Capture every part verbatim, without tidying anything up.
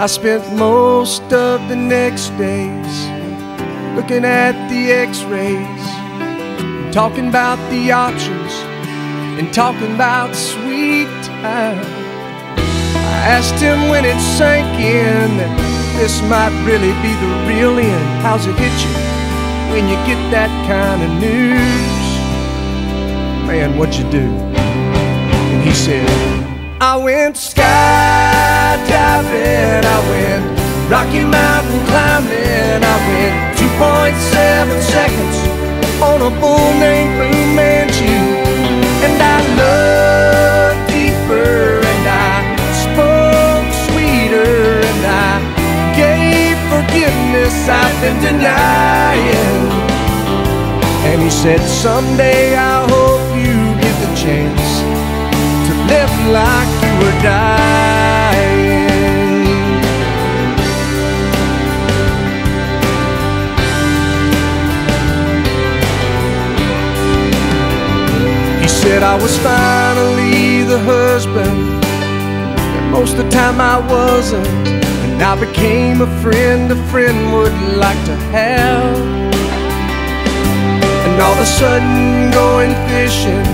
I spent most of the next days looking at the x-rays, talking about the options, and talking about sweet time. I asked him when it sank in that this might really be the real end. How's it hit you when you get that kind of news? Man, what you do? And he said, I went skydiving, I went Rocky Mountain climbing, I went two point seven seconds on a bull named Blue Manchu. And I loved deeper, and I spoke sweeter, and I gave forgiveness I've been denying. And he said, someday I hope you get the chance to live like you were dying. He said I was finally the husband and most of the time I wasn't, and I became a friend a friend would like to have. And all of a sudden going fishing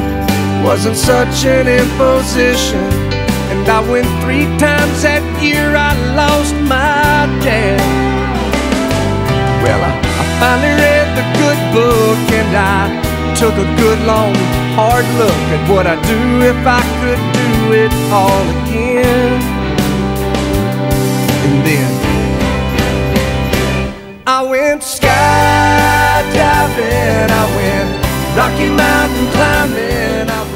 wasn't such an imposition, and I went three times that year. I lost my dad. Well, I, I finally read the good book, and I took a good long hard look at what I'd do if I could do it all again. And then I went skydiving, I went Rocky Mountain climbing, I